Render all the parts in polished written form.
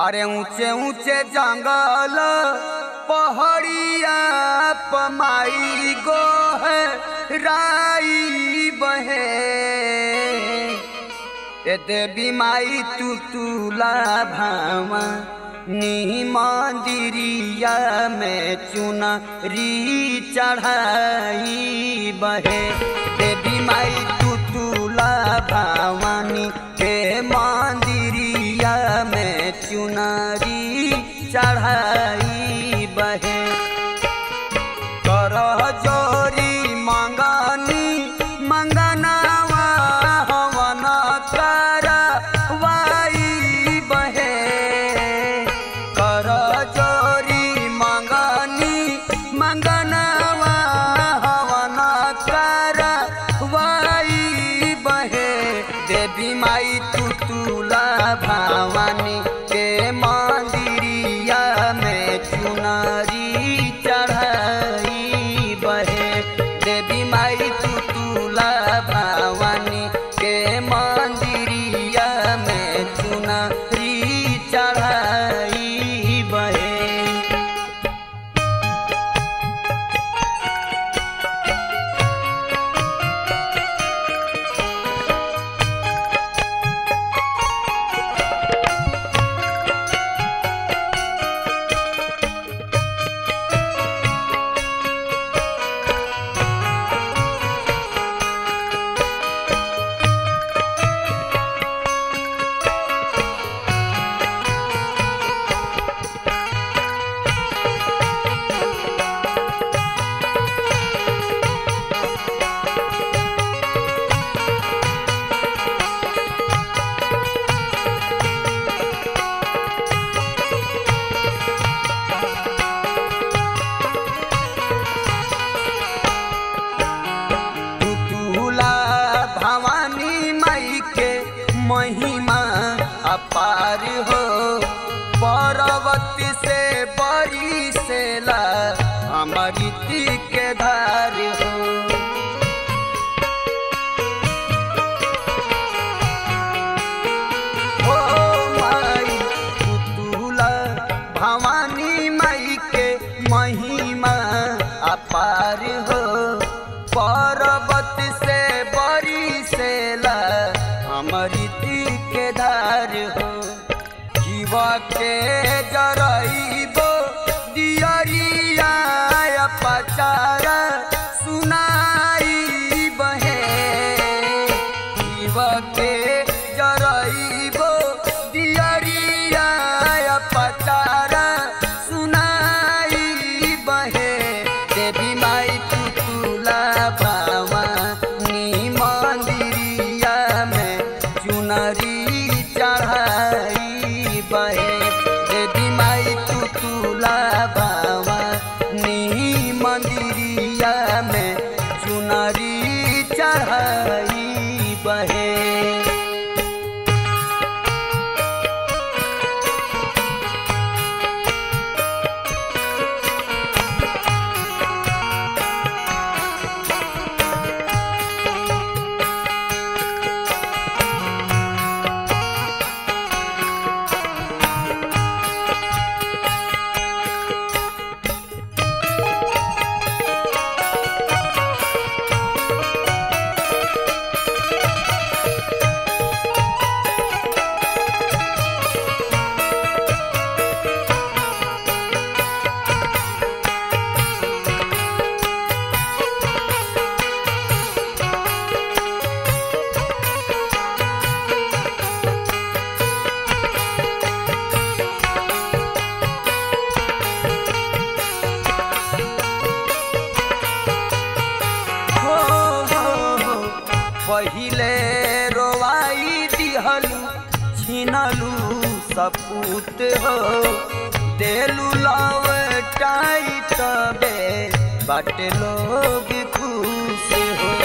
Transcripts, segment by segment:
अरे ऊंचे ऊंचे जंगल पहाड़िया पमाई गो है राई बहे एते बीमाई तू तुला भावा नी मंदिरिया में चुनरी चढ़ाई बहे ते बीमाई तू तुला भावानी के मंदिरिया में चुनरी चढ़ाई बहे करह जोरी मंगानी मंगनावा हवन करवाई बहे करह जोरी मंगानी मंगनावा हवन करवाई बहे देवी माई तू तुला भवानी महिमा अपार हो पर्वत से बड़ी सेला अमृति के धार हो ओ माई पुतुला भवानी माई के महिमा अपार हो पर्वत से बड़ी सेला अमृति के धार हो जीवा के जरईबो दियरिया पचार सुनाई बहे जीवा के जरईबो दियरिया पचार सुनाई बहे देवी माई तू तुला पहिले रोवाई दिहलू छीनलू सपूत हो देलू लौटाई तबे बट लोग खुश हो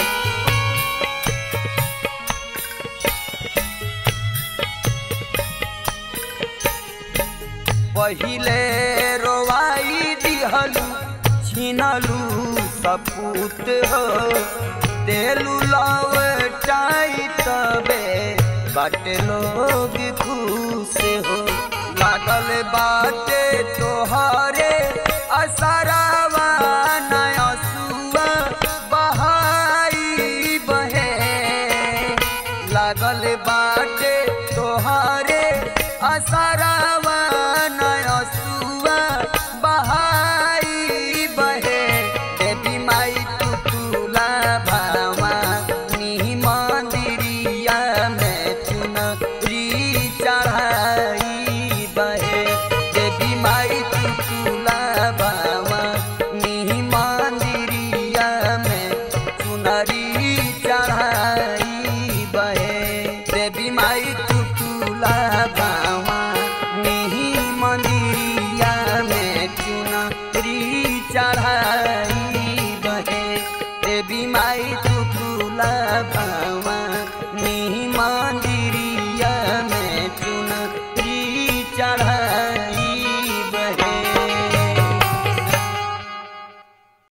पहिले रोवाई दिहलू छीनलू सपूत हो देलू लौटाई तबे बट लोग खुश हो लाख आल बाटे तोहारे असरावा नयसुआ बहाई बहे लागल बाटे तोहारे असरावा नयसुआ बहाई बहे देवी माई तू तुला भावा नी मंदिरिया में चुनरी चढ़ाई नी मंदिरिया में चुनरी चढ़ा।